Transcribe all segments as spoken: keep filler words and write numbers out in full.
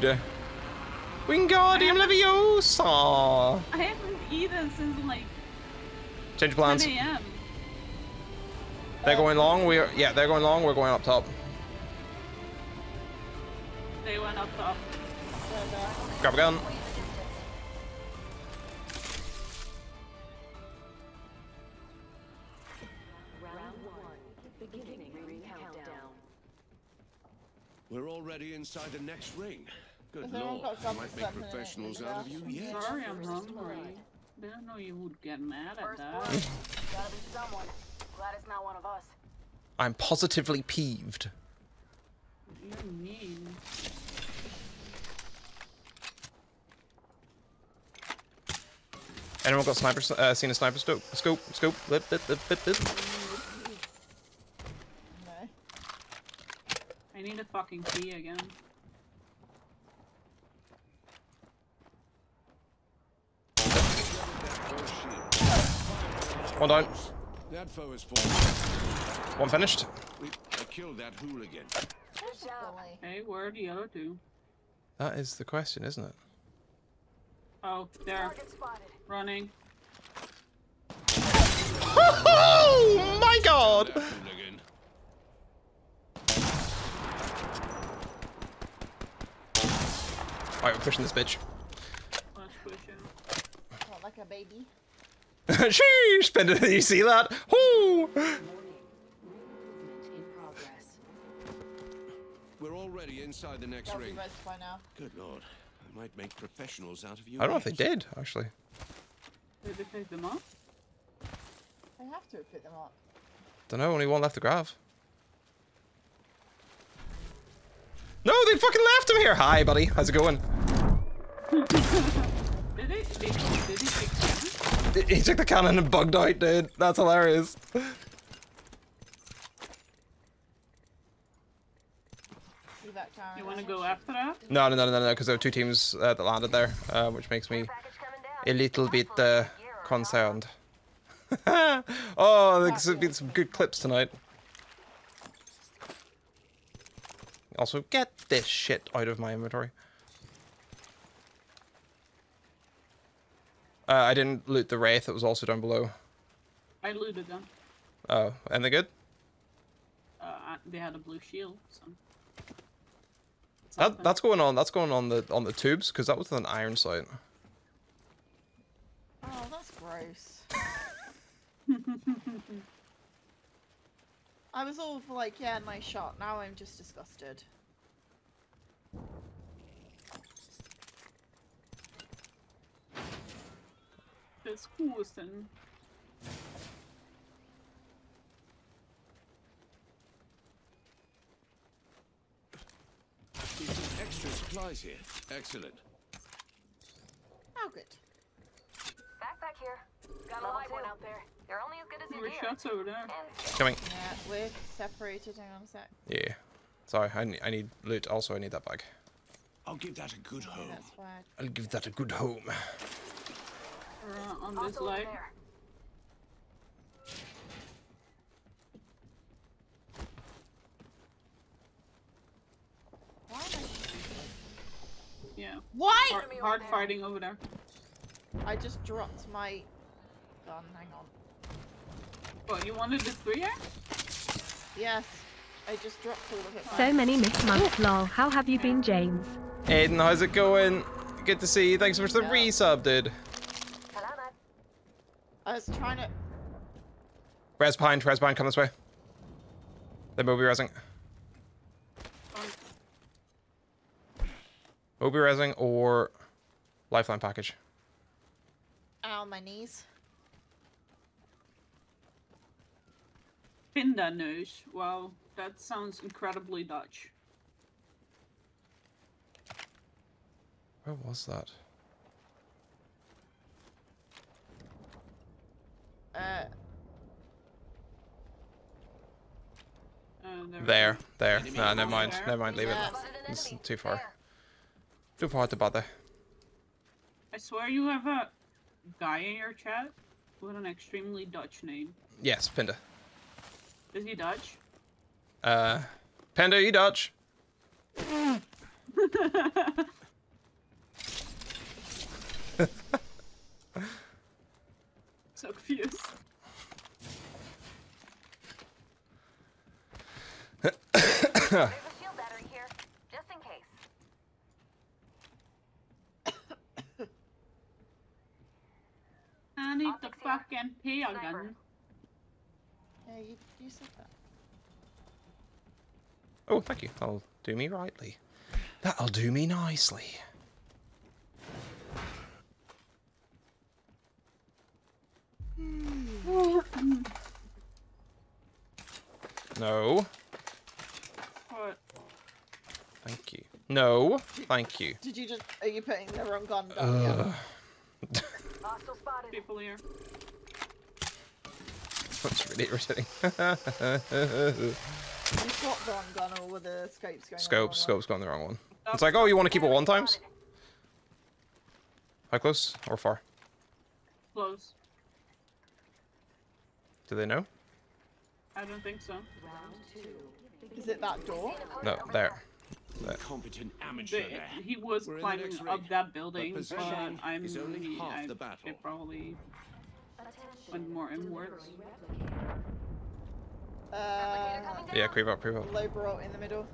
food. Wingardium Leviosa! I haven't eaten since like change plans. ten a m They're going long. We're yeah, they're going long. We're going up top. They went up top. Grab a gun. We're already inside the next ring. Good lord, I might make professionals out of you yet. Sorry, I'm hungry. I didn't know you would get mad at that. Gotta be someone. Glad it's not one of us. I'm positively peeved. You mean? Anyone got sniper? Uh, seen a sniper scope? Scope? Scope? Lip? Lip? Lip? Lip? Lip? I need a fucking key again. One down. That foe is falling. One finished. We, I killed that hooligan. Hey, where are the other two? That is the question, isn't it? Oh, there. Running. Oh my god! Alright, we're pushing this bitch. Let's push it. Oh, like a baby. Sheesh! Pendant, you see that? Whoo! We're already inside the next ring. By now. Good lord, I might make professionals out of you. I don't know if they did, actually. Did they pick them up? They have to pick them up. Don't know. Only one left to grab. No, they fucking left him here. Hi, buddy. How's it going? Did they? Did he take the cannon? He took the cannon and bugged out, dude. That's hilarious. You want to go after that? No, no, no, no, no. Because there were two teams uh, that landed there, uh, which makes me a little bit uh, concerned. Oh, there's been some good clips tonight. Also, get this shit out of my inventory. Uh, I didn't loot the Wraith, it was also down below. I looted them. Oh, and they're good? Uh, they had a blue shield, so... That, that's going on, that's going on the on the tubes, because that was an iron sight. Oh, that's gross. I was all for like, yeah, nice shot. Now I'm just disgusted. That's awesome. There's some extra supplies here. Excellent. Oh, good. Backpack here. Got a live one out there. They're only as good as your shots over there. Coming. Yeah, we're separated. Hang on a sec. Yeah. Sorry, I need, I need loot. Also, I need that bag. I'll give that a good home. Yeah, that's right. I'll give that a good home. Uh, on this leg. Yeah. Why? Hard, hard fighting over there. I just dropped my gun. Hang on. What, you wanted the three air? Yes. I just dropped all of it. So right. Many missed months, lol. How have you been, James? Aiden, how's it going? Good to see you. Thanks so much for the yeah. resub, dude. Hello, man. I was trying to... Res behind, res behind, come this way. They will be resing. Will be resing or lifeline package. Ow, my knees. Pindanoos. Wow, that sounds incredibly Dutch. Where was that? Uh. Uh, there, there. there. No, never mind. There? Never mind. Leave yeah. it. It's too far. Too far to bother. I swear you have a guy in your chat with an extremely Dutch name. Yes, Pinda. Is he Dutch? Uh, Panda, are you Dutch? fucking pair gun. Yeah, you, you said that. Oh, thank you. That'll do me rightly. That'll do me nicely. No. What? Thank you. No, thank you. Did you just? Are you putting the wrong gun down? Uh. Yeah. Hostile spotted. People here. That's really irritating. You've got the wrong gun, or were the scopes going? Scopes, scope's gone the wrong one. It's like, oh, you want to keep it one times? How close or far? Close. Do they know? I don't think so. Is it that door? No, there. there. Competent amateur. There. He was We're climbing up that building, but, but I'm is only half the battle. I probably went more inwards. Uh, yeah, creep up, creep up. Low bro in the middle.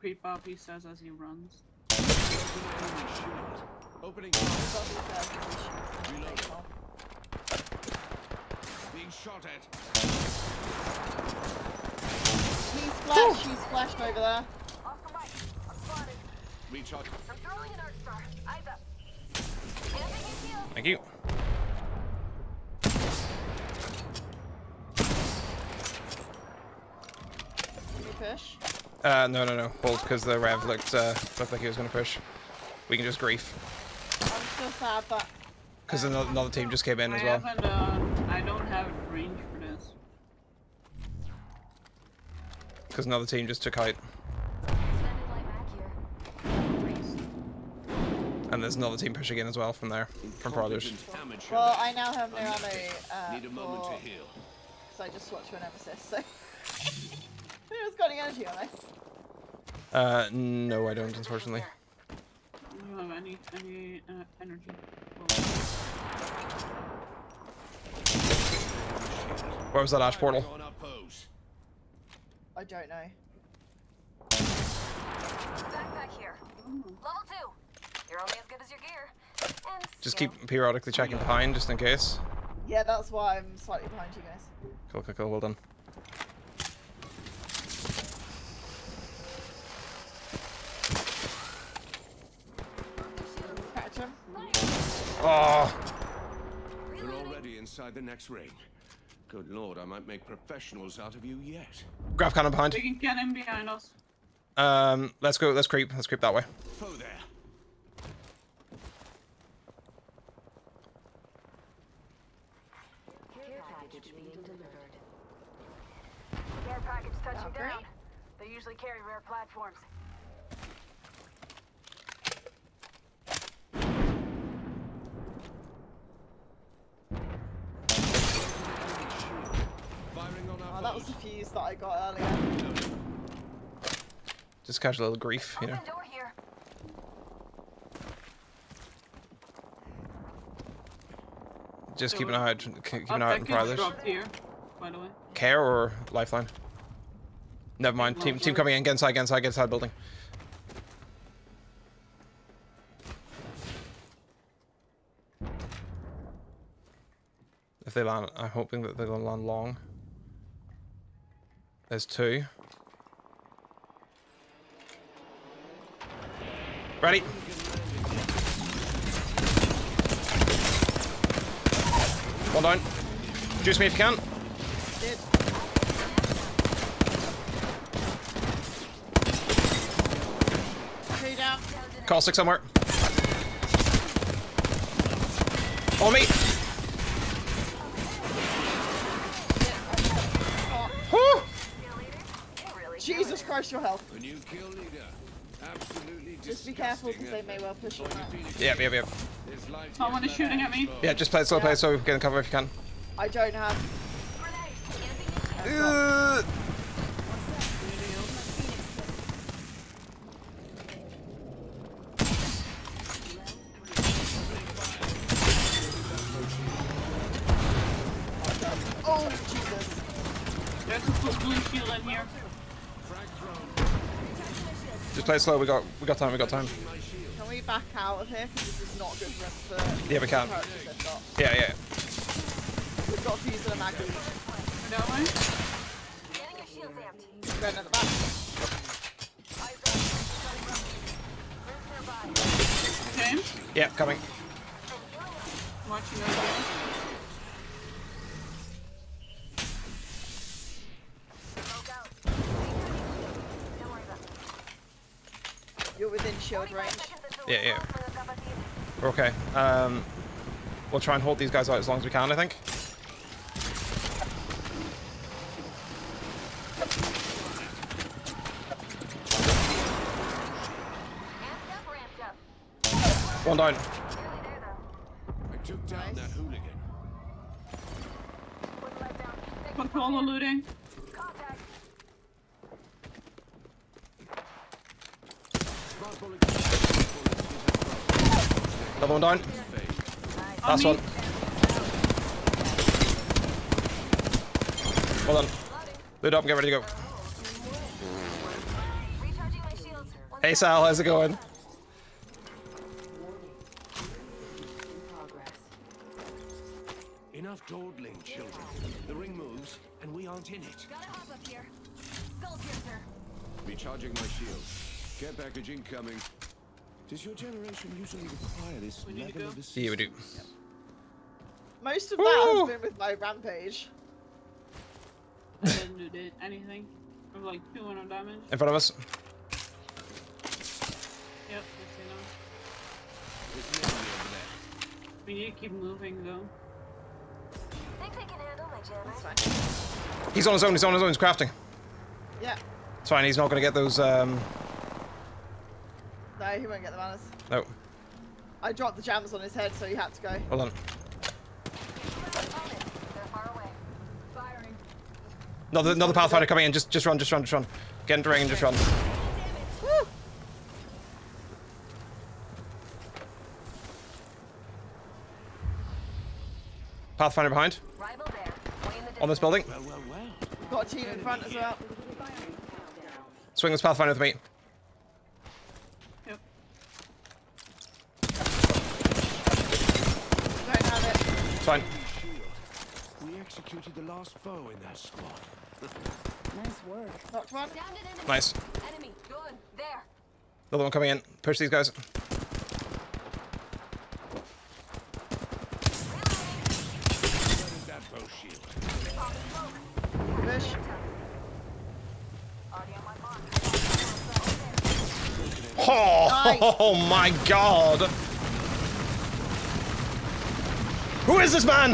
Creep up, he says as he runs. Opening. Being shot at. He's flashed. He's flashed over there. Off the right. I'm spotted. Recharge. I'm throwing an arc star. Eyes up. Thank you. Can you push? Uh, no, no, no. Hold, because the Rev looked, uh, looked like he was going to push. We can just grief. I'm still sad, but... Because um, another team just came in I as well. Uh, I don't have range for this. Because another team just took out. And there's another team pushing in as well from there, from Brothers. Well, I now have no ammo, uh, Need a moment for... to heal. So I just swapped to an Nemesis, so... Who's got any energy on it? Uh, no, I don't, unfortunately. I don't have any, any uh, energy. Where was that ash portal? I don't know. Backpack here. Level two. You're only as good as your gear. And just keep periodically checking behind, just in case. Yeah, that's why I'm slightly behind you guys. Cool, cool, cool. Well done. Oh. We're already inside the next ring. Good lord, I might make professionals out of you yet. Grab cannon behind. We can get him behind us. Um, let's go. Let's creep. Let's creep that way. Oh, there. Care package being delivered. Care package touching down. They usually carry rare platforms. Oh, that was the fuse that I got earlier. Just catch a little grief, you know. Just keep an eye out, keep an eye out for others. Care or Lifeline? Never mind. Team, team coming in. Get inside, get inside, get inside building. If they land, I'm hoping that they're gonna land long. There's two. Ready? One down. Juice me if you can. Dead. Two down. Caustic somewhere. On me. Jesus Christ, your health. The new kill leader. Absolutely just be careful because they may well push you. Yep, yep, yep. Someone is shooting at me. Yeah, just play it slow, yeah. play it slow. Get in cover if you can. I don't have. Uh... Oh, Jesus. There's a blue shield in here. Drone. Just play it slow. We got we got time. We got time. Can we back out of here? Because this is not good for us. Yeah, we can. Yeah, yeah. We've got to use the mag. No way. Getting your shields amped. Going at the back. Okay. Yeah, coming. I'm watching over here. You're within shield range. Yeah, yeah. We're okay. Um, we'll try and hold these guys out as long as we can, I think. One down. I took down that hooligan. Controller looting. Another one down. Last one. Well done. Loot up and get ready to go. Hey Sal, how's it going? Enough dawdling, children. The ring moves and we aren't in it. Gotta hop up here. Skull piercer. Recharging my shield. Care package incoming. Does your generation usually require this level of assistance? Yeah, we do. Yep. Most of that Whoa. has been with my rampage. I didn't do anything. I'm like two hundred damage. In front of us. Yep, we've seen them. We need to keep moving though. I think I can handle my generation. He's on his own, he's on his own, he's crafting. Yeah. It's fine, he's not gonna get those um No, he won't get the banners. No. I dropped the jams on his head, so he had to go. Hold on. Another, another Pathfinder coming in. Just, just run, just run, just run. Get into the ring and just run. Woo. Pathfinder behind. On this building. Got a team in front as well. Swing this Pathfinder with me. It's fine. We executed the last foe in that squad. Nice work. Knocked one. Downed an enemy. Nice. Enemy gone. There. Another one coming in. Push these guys. Push. Oh, nice. Oh my god. Who is this man?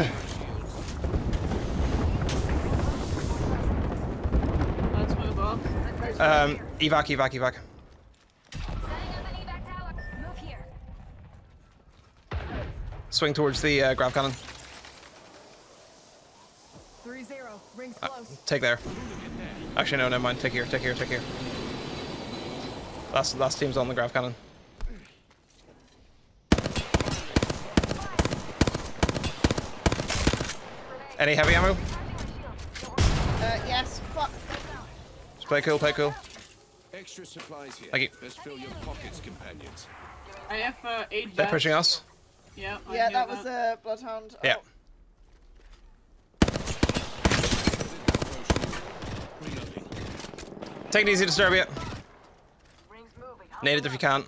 Let's move up. Um, evac, evac, evac. Swing towards the uh, grav cannon. Three zero. Rings close. Uh, take there. Actually, no, never mind. Take here, take here, take here. Last, last team's on the grav cannon. Any heavy ammo? Uh, yes. Fuck. Just play cool, play cool. Extra supplies here. Thank you. Let's fill your pockets, companions. I have uh, eight. They're pushing us. Yeah. I yeah, that, that was a Bloodhound. Oh. Yeah. Take it easy, Disturbia. Nade it if you can.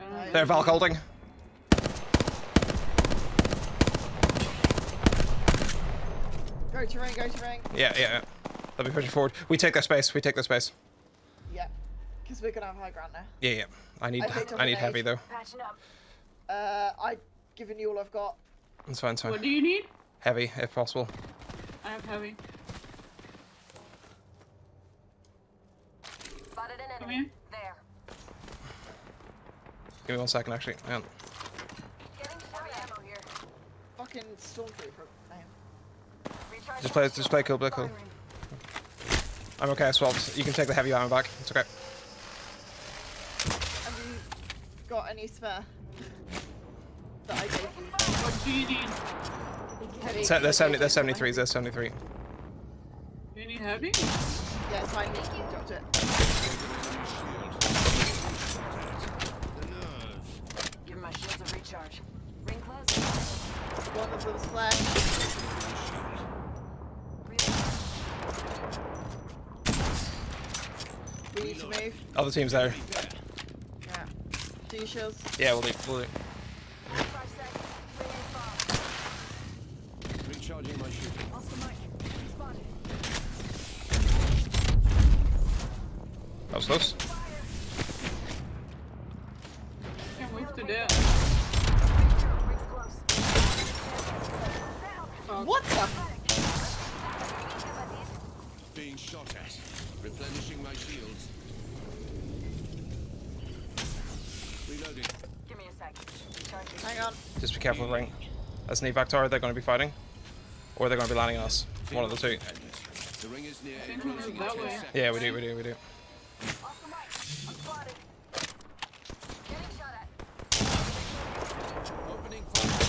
Uh, They're Valk holding. Go to ring, go to ring. Yeah, yeah, yeah. They'll be pushing forward. We take that space, we take that space. Yeah, because we're going to have high ground now. Yeah, yeah. I need I, I need heavy, though. Uh, I've given you all I've got. That's fine, it's fine. What do you need? Heavy, if possible. I have heavy. Spotted an enemy. Come here. There. Give me one second, actually. Hang on. Getting heavy ammo here. Fucking stormtrooper. Just play, just play cool, play cool. I'm okay, I swapped. You can take the heavy armor back. It's okay. Have you got any spare? That I gave you. What do you need? Heavy. So, there's seventy, there's seventy-threes, there's seventy-three. Do you need heavy? Yeah, it's fine. You dropped it. one of those flags. We need to move. Other team's there. Yeah. Do you shields? Yeah, we'll do. We'll do. Recharging my shooting. That was close. Can't move to there. What the? Being shot at. Replenishing my shields. Reloading. Give me a sec. Recharging. Hang on. Just be careful of the ring. That's an evac tower. They're going to be fighting. Or they're going to be landing on us. One of the two. The ring is near. Yeah, we do, we do, we do. Off the mic. I'm spotted. Getting shot at. Opening fire.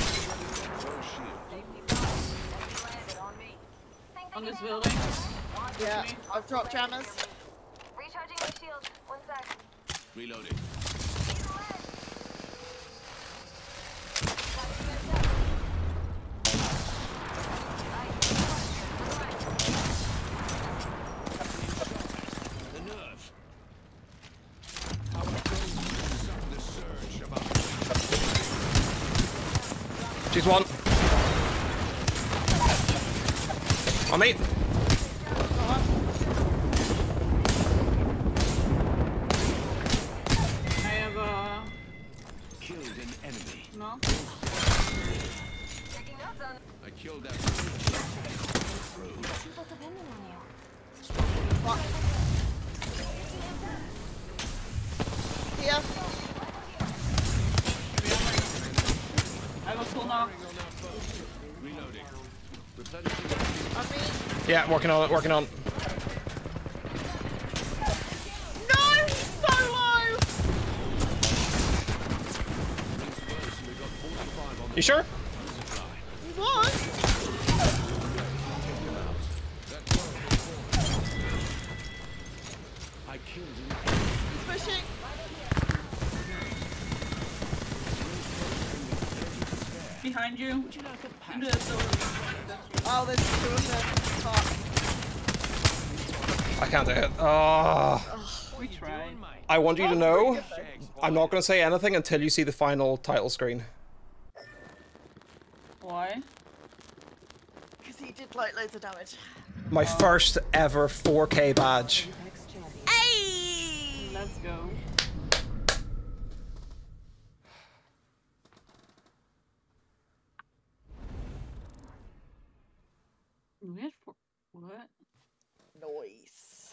On this building. Yeah, I've dropped jammers. Recharging my shield. One sec. Reloading. The nerve. Our drones suck the surge of our. She's one. On me. Yeah, working on it, working on. No, he's so low! You sure? He was. He's pushing. Behind you. Into the door. Oh, there's two of them. I can't do it. Oh. We tried. I want you to know, I'm not going to say anything until you see the final title screen. Why? Because he did like loads of damage. My oh. first ever four K badge. Hey! Let's go. What? Noise.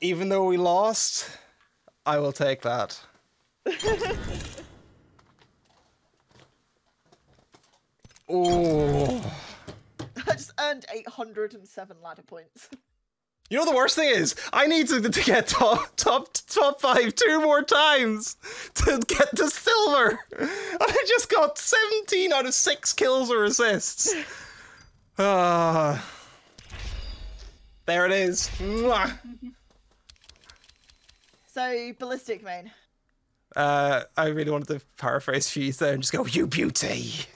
Even though we lost, I will take that. Oh. I just earned eight hundred and seven ladder points. You know the worst thing is, I need to, to get top, top top five two more times to get to silver. And I just got seventeen out of six kills or assists. Ah. Uh. There it is. Mwah. So, ballistic main. Uh, I really wanted to paraphrase for you there and just go, you beauty.